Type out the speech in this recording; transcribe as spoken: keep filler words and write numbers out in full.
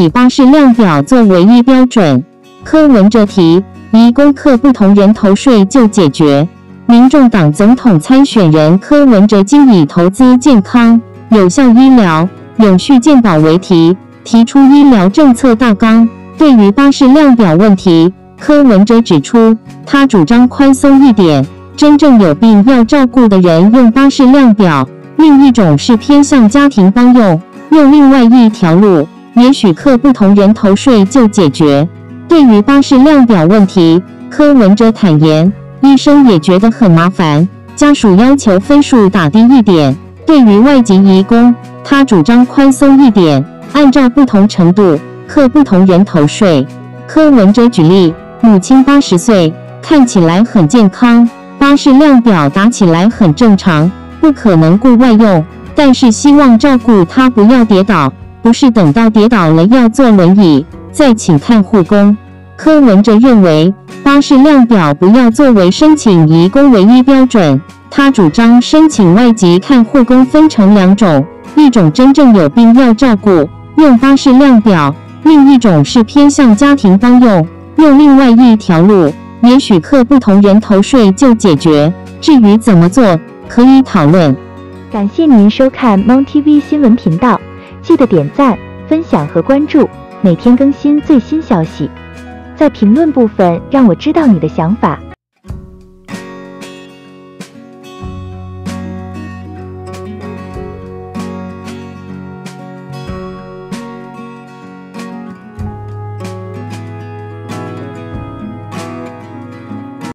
以巴士量表作为一标准。柯文哲提一攻克不同人头税就解决。民众党总统参选人柯文哲今以投资健康、有效医疗、永续健保为题，提出医疗政策大纲。对于巴士量表问题，柯文哲指出，他主张宽松一点，真正有病要照顾的人用巴士量表；另一种是偏向家庭帮用，用另外一条路，也许克不同人头税就解决。对于巴士量表问题，柯文哲坦言，医生也觉得很麻烦，家属要求分数打低一点。对于外籍移工，他主张宽松一点，按照不同程度克不同人头税。柯文哲举例，母亲八十岁，看起来很健康，巴士量表打起来很正常，不可能顾外用，但是希望照顾她不要跌倒，不是等到跌倒了要坐轮椅，再请看护工。柯文哲认为，巴士量表不要作为申请移工唯一标准，他主张申请外籍看护工分成两种，一种真正有病要照顾，用巴士量表。另一种是偏向家庭帮用，用另外一条路，也许克不同人头税就解决。至于怎么做，可以讨论。感谢您收看 MonTV 新闻频道，记得点赞、分享和关注，每天更新最新消息。在评论部分让我知道你的想法。